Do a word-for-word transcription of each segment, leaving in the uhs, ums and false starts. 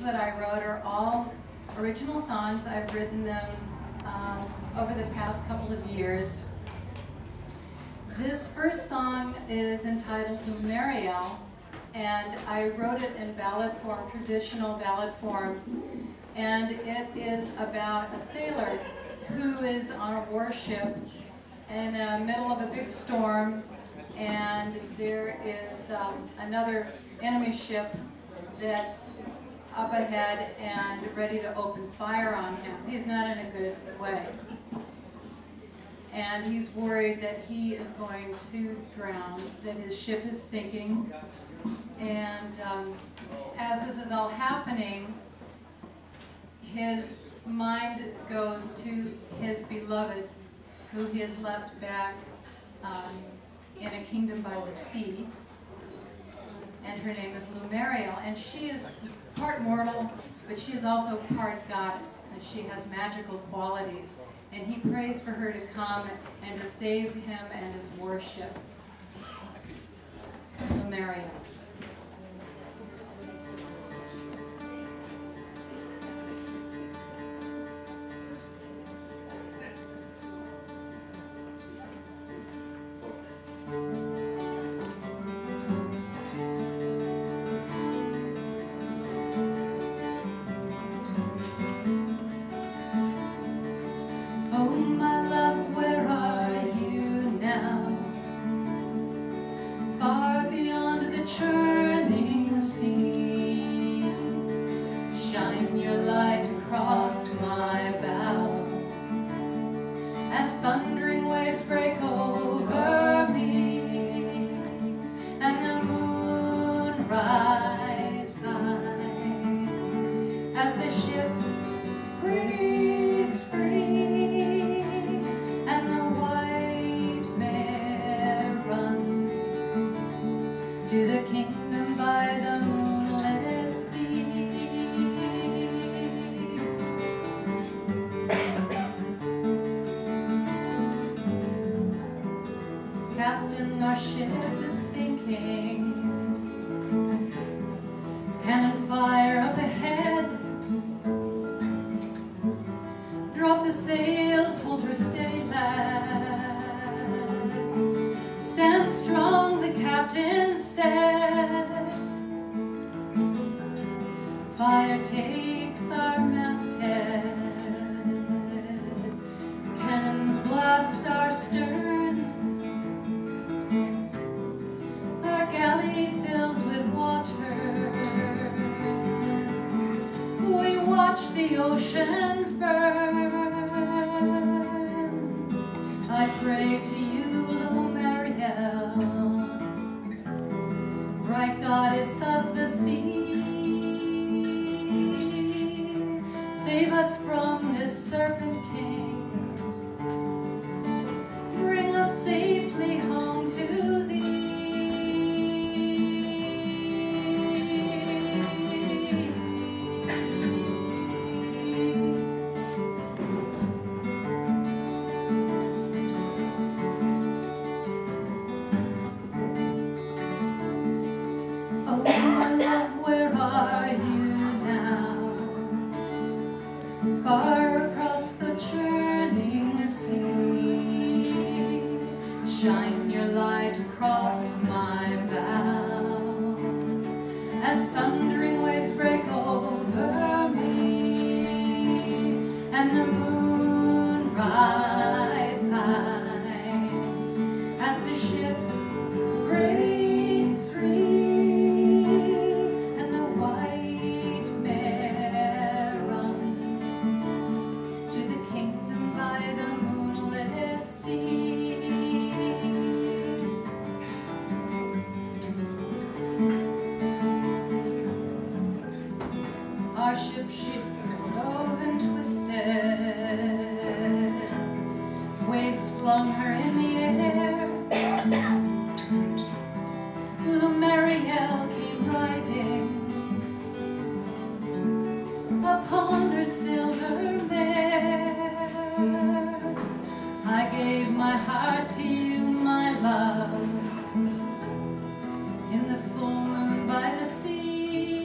that I wrote are all original songs. I've written them um, over the past couple of years. This first song is entitled Lumeriel, and I wrote it in ballad form, traditional ballad form, and it is about a sailor who is on a warship in the middle of a big storm, and there is um, another enemy ship that's up ahead and ready to open fire on him. He's not in a good way. And he's worried that he is going to drown, that his ship is sinking. And um, as this is all happening, his mind goes to his beloved, who he has left back um, in a kingdom by the sea. And her name is Lumeriel, and she is part mortal, but she is also part goddess, and she has magical qualities. And he prays for her to come and to save him and his warship. Lumeriel. In the full moon by the sea,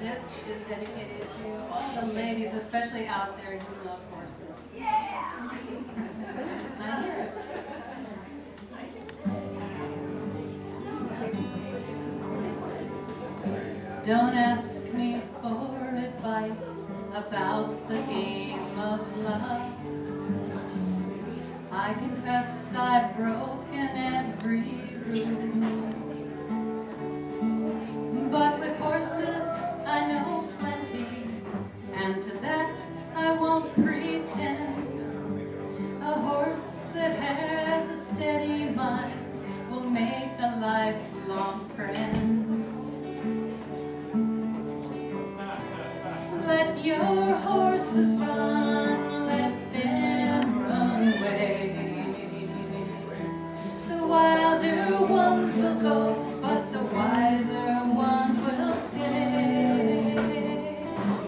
This is dedicated to all the ladies, especially out there who love horses. Yeah! Nice. Don't ask me for advice about the game of love. I confess I've broken every rule. But with horses I know plenty, and to that I won't pretend. A horse that has a steady mind will make a lifelong friend. Let your horses run, let them run away. The wilder ones will go, but the wiser ones will stay.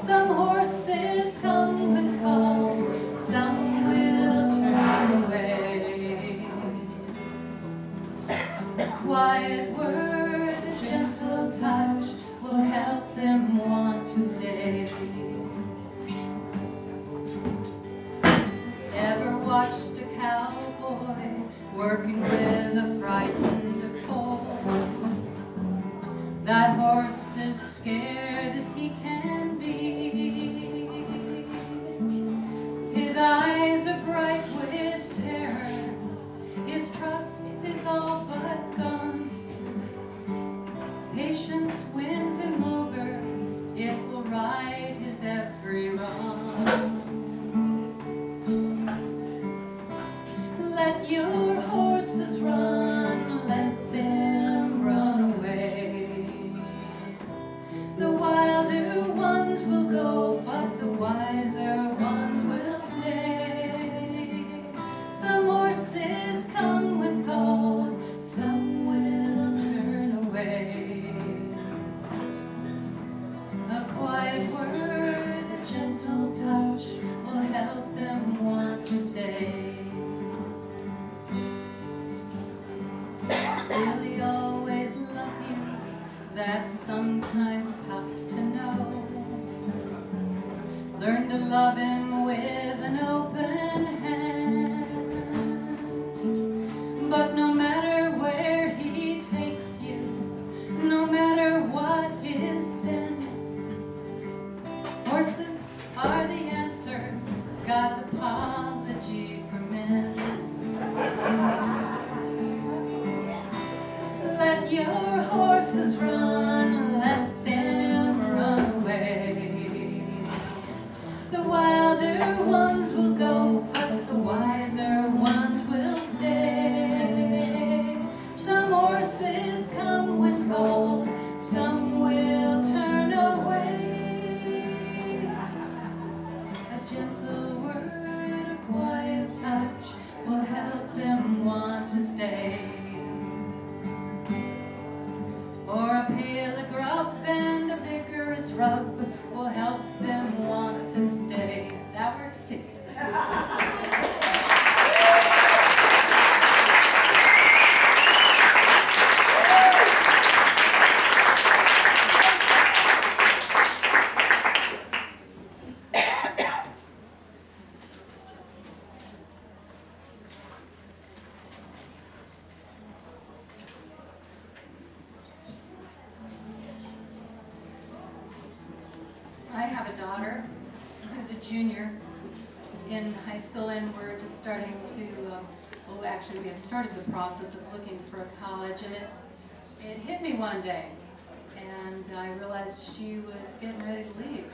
Some horses come and call, some will turn away. A quiet word, a gentle touch will help them want to stay. Watched a cowboy working with a frightened foal. That horse is scared as he can be. His eyes are bright with terror. His trust is all but gone. Patience wins him over. It will right his every wrong. Let your horses run, let them run away. The wilder ones will go, but the wiser ones will stay. Some horses come when called, some will turn away. A quiet word, a gentle touch will help them want to stay. Really always love you, that's sometimes tough to know. Learn to love him with an open hand. But no matter where he takes you, no matter what his sin, horses are the answer, God's apology for men. Let your horses run, let them run away. The wilder ones will go, but the wiser ones will stay. Some horses come when cold, some will turn away. A gentle word, a quiet touch will help them want to stay. Or a pail of grub and a vigorous rub will help them want to stay. That works too. Starting to, um, well actually we have started the process of looking for a college, and it, it hit me one day, and I realized she was getting ready to leave.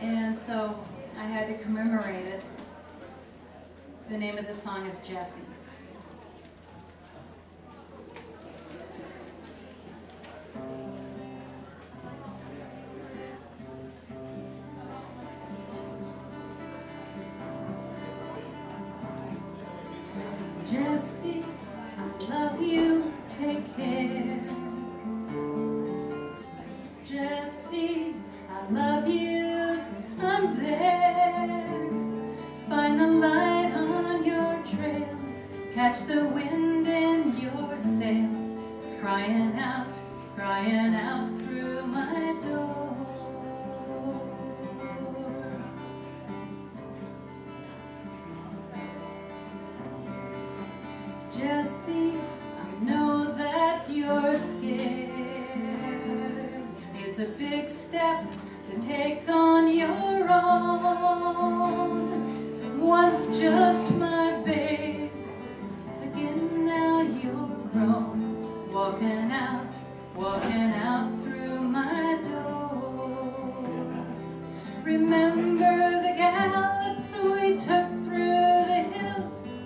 And so I had to commemorate it. The name of the song is Jessie. Jessie, I love you, take care. Jessie, I love you, I'm there. Find the light on your trail, catch the wind in your sail. It's crying out, crying out through my door. It's a big step to take on your own. Once just my babe, again now you're grown. Walking out, walking out through my door. Remember the gallops we took through the hills,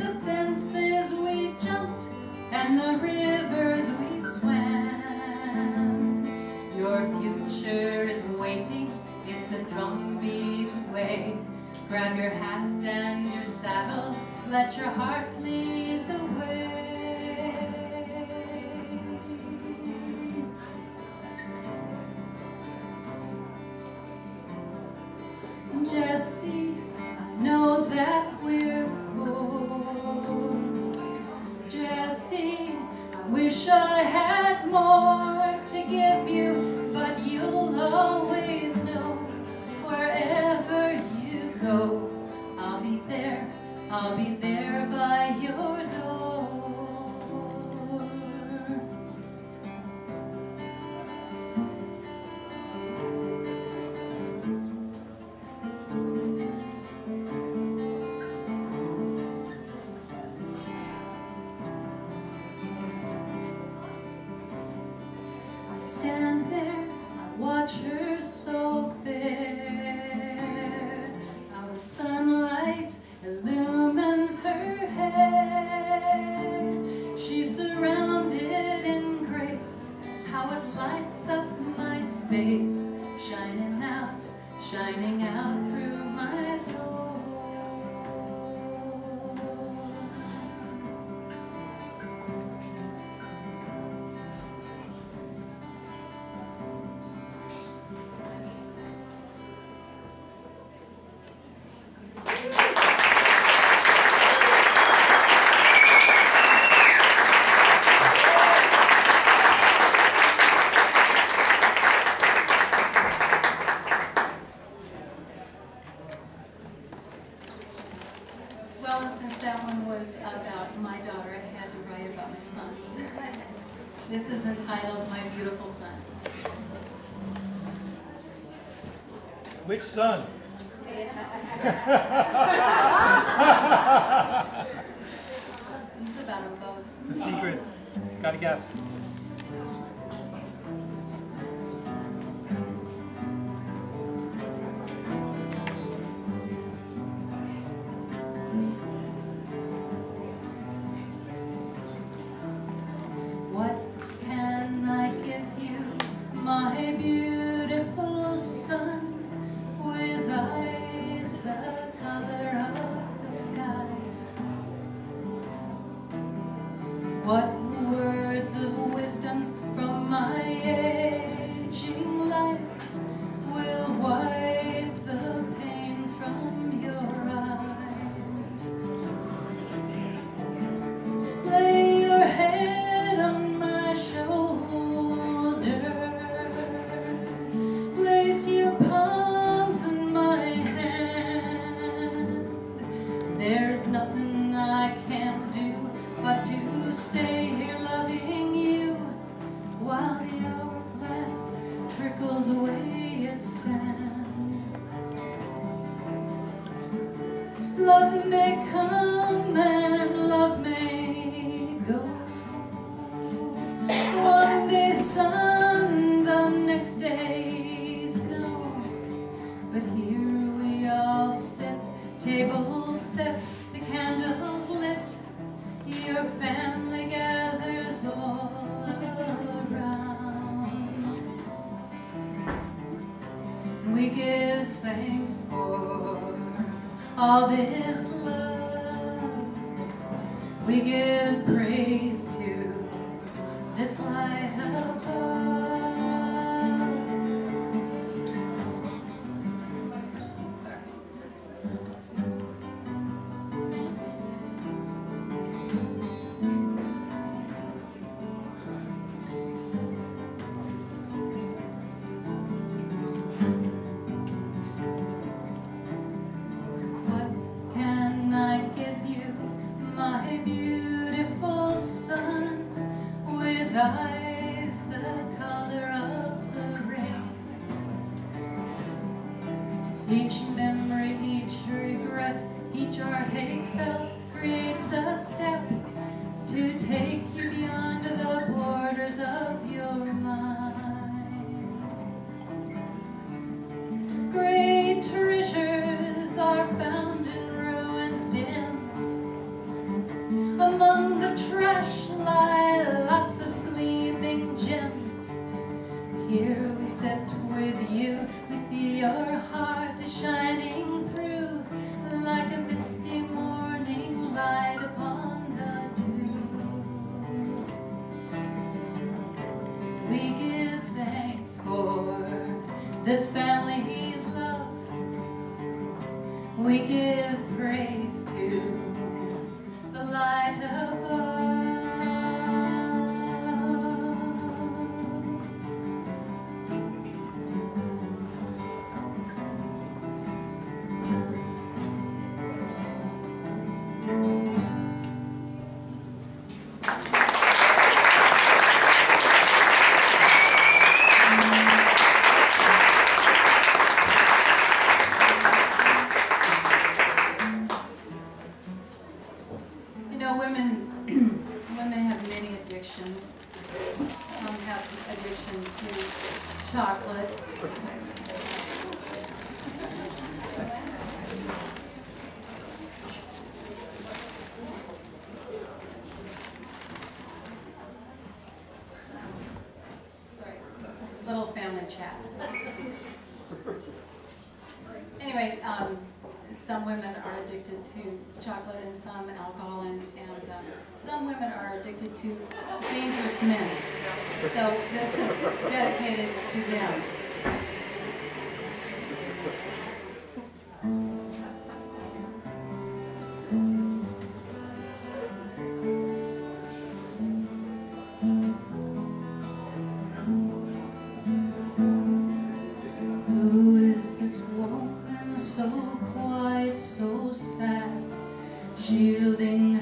the fences we jumped, and the rivers we swam. Your future is waiting, it's a drumbeat away. Grab your hat and your saddle, let your heart lead the way. Jesse, I know that we're old. Jesse, I wish I had more to give you, but you'll always know wherever you go, I'll be there, I'll be there by your door. Stand there, I watch her so fair. How the sunlight illumines her hair. She's surrounded in grace. How it lights up my space. Shining out, shining out through my door. This is entitled My Beautiful Son. Which son? It's about them both. It's a secret. Gotta guess. What words of wisdom from my aging life will wipe the pain from your eyes? Lay your head on my shoulder, place your palms in my hand. There's nothing I can do but to stay here loving you, while the hourglass trickles away its sand. Love may come and love may go. One day sun, the next day snow. But here we all sit, table set, the candles lit. Your family gathers all around. We give thanks for all this love. We give praise to this light above. Sorry. Beautiful son with eyes that Each memory, each regret, each heartache felt creates a step to take you beyond the borders of your mind. Great treasures are found in ruins dim. Among the trash lie lots of gleaming gems. Here we sit with you, we see your heart is shining through like a misty morning light upon the dew. We give thanks for this family's love. We give praise to the light above. Shielding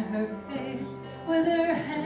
her face with her hand.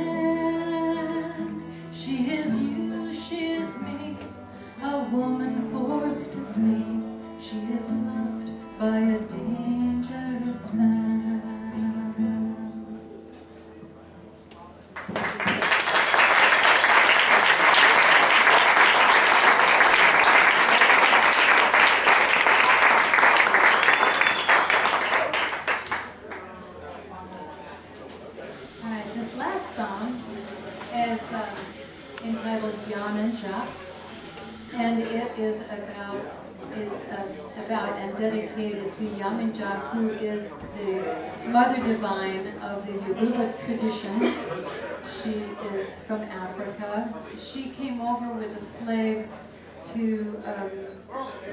song is um, entitled Yamanja, and it is about it's uh, about and dedicated to Yamanja, who is the mother divine of the Yoruba tradition. She is from Africa. She came over with the slaves to um,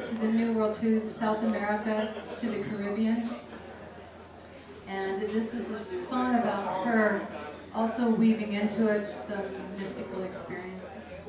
to the New World, to South America, to the Caribbean. And this is a song about her, also weaving into it some mystical experiences.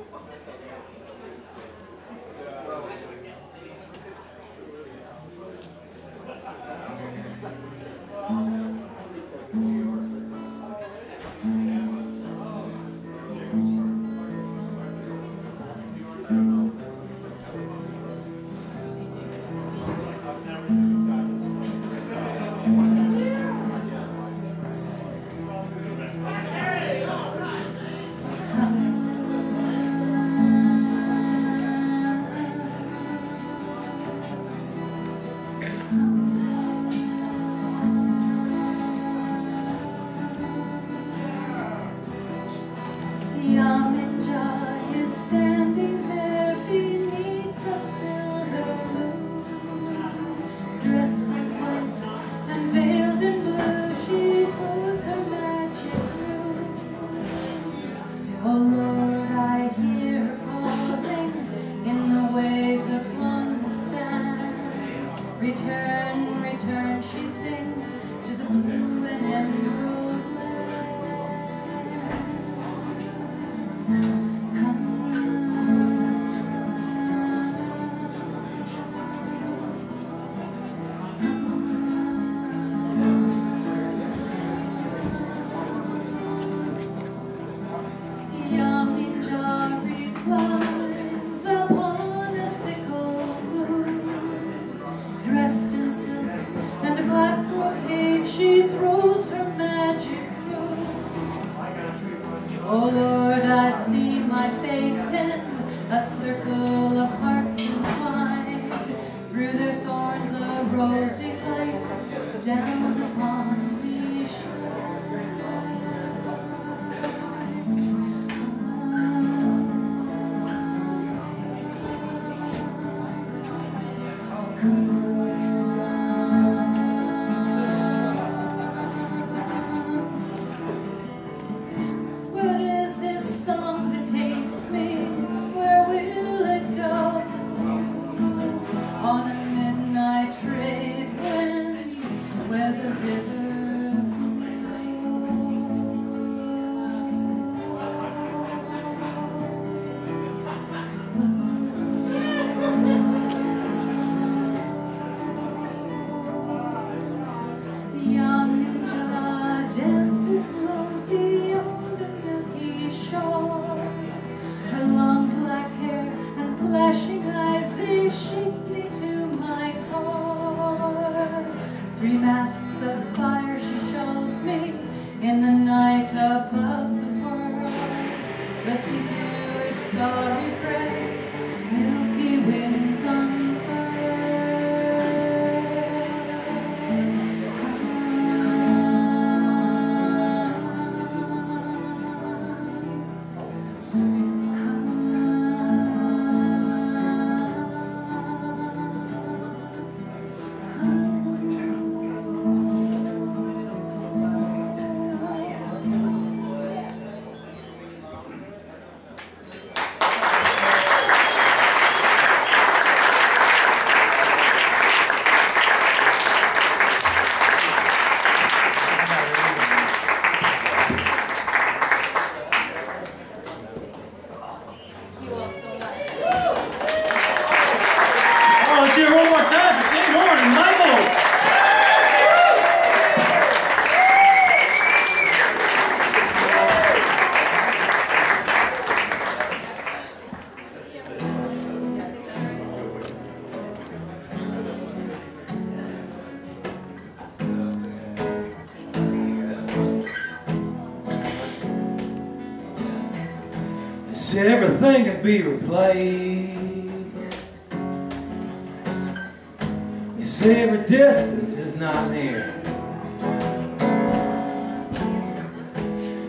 Everything could be replaced. You say every distance is not near.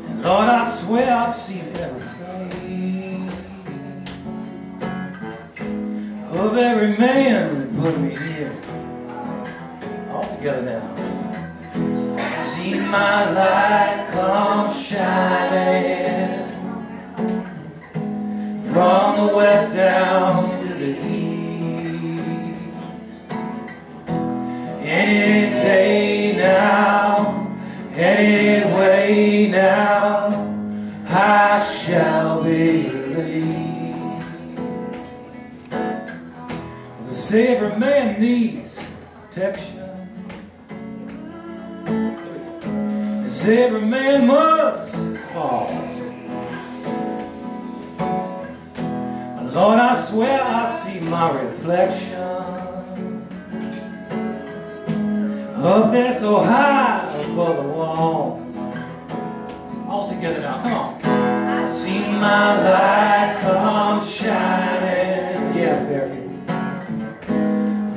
And Lord, I swear I've seen everything of every man who put me here. All together now. I've seen my light come shining from the west down to the east. Any day now, any way now, I shall be released. They say every man needs protection. They say every man must fall. Lord, I swear I see my reflection up there so high above the wall. All together now, come on. I see my light come shining, yeah, Fairfield,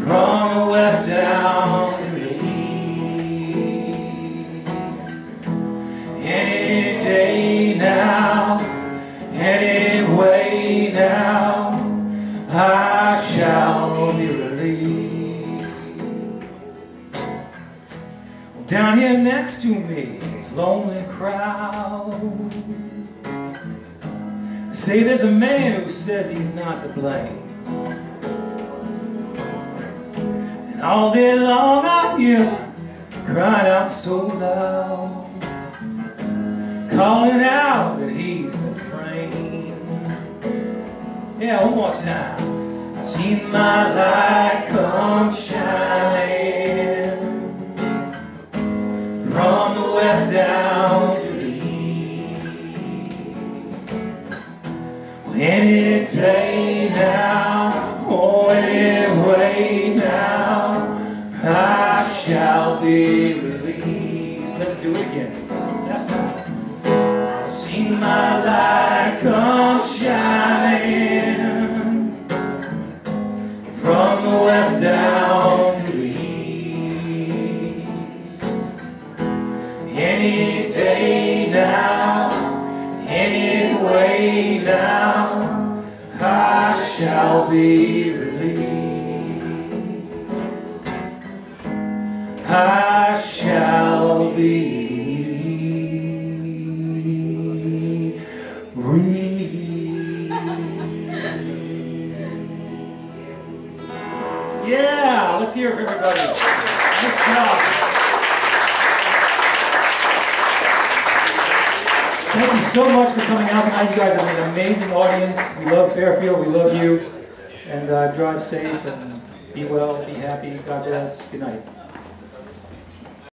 from the west down to the east. Any day now, any way now, I shall be released. Well, down here next to me is a lonely crowd. They say there's a man who says he's not to blame, and all day long I hear crying out so loud, calling out that he's been framed. Yeah, one more time. I've seen my light come shining from the west down to the east. Well, any day now, oh, any way now, I shall be released. Let's do it again. That's time. I've seen my light come shining from the west down to the east. Any day now, any way now, I shall be released. I shall be released. Yeah, let's hear it for everybody. Nice job. Thank you so much for coming out tonight. You guys have an amazing audience. We love Fairfield. We love you. And uh, drive safe and be well, be happy. God bless. Good night.